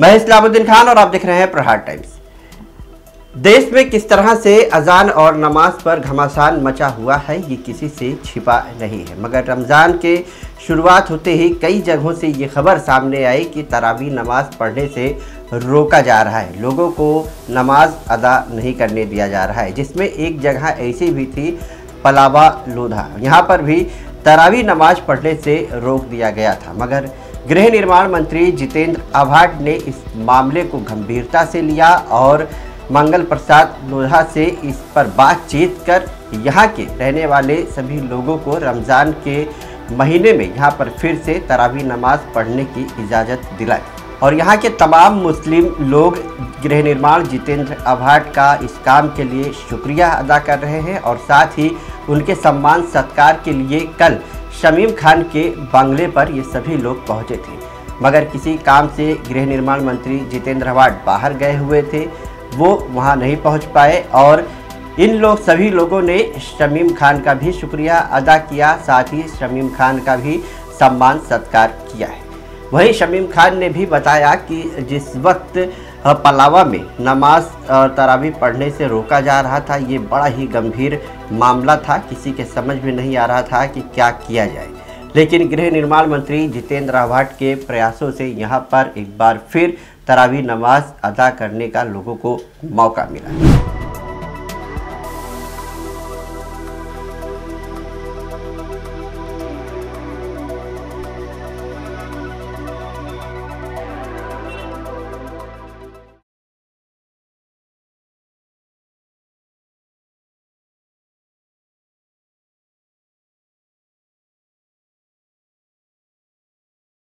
मैं इस्लाबुद्दीन खान और आप देख रहे हैं प्रहार टाइम्स। देश में किस तरह से अजान और नमाज पर घमासान मचा हुआ है ये किसी से छिपा नहीं है, मगर रमज़ान के शुरुआत होते ही कई जगहों से ये खबर सामने आई कि तरावी नमाज पढ़ने से रोका जा रहा है, लोगों को नमाज अदा नहीं करने दिया जा रहा है। जिसमें एक जगह ऐसी भी थी, पलावा लोधा, यहाँ पर भी तरावी नमाज पढ़ने से रोक दिया गया था, मगर गृह निर्माण मंत्री जितेंद्र आव्हाड ने इस मामले को गंभीरता से लिया और मंगल प्रसाद लोधा से इस पर बातचीत कर यहाँ के रहने वाले सभी लोगों को रमज़ान के महीने में यहाँ पर फिर से तरावी नमाज पढ़ने की इजाज़त दिलाई और यहाँ के तमाम मुस्लिम लोग गृह निर्माण जितेंद्र आव्हाड का इस काम के लिए शुक्रिया अदा कर रहे हैं और साथ ही उनके सम्मान सत्कार के लिए कल शमीम खान के बंगले पर ये सभी लोग पहुंचे थे, मगर किसी काम से गृह निर्माण मंत्री जितेंद्र आव्हाड बाहर गए हुए थे, वो वहां नहीं पहुंच पाए और इन लोग सभी लोगों ने शमीम खान का भी शुक्रिया अदा किया, साथ ही शमीम खान का भी सम्मान सत्कार किया है। वहीं शमीम खान ने भी बताया कि जिस वक्त पलावा में नमाज तरावी पढ़ने से रोका जा रहा था ये बड़ा ही गंभीर मामला था, किसी के समझ में नहीं आ रहा था कि क्या किया जाए, लेकिन गृह निर्माण मंत्री जितेंद्र आव्हाड के प्रयासों से यहाँ पर एक बार फिर तरावी नमाज अदा करने का लोगों को मौका मिला।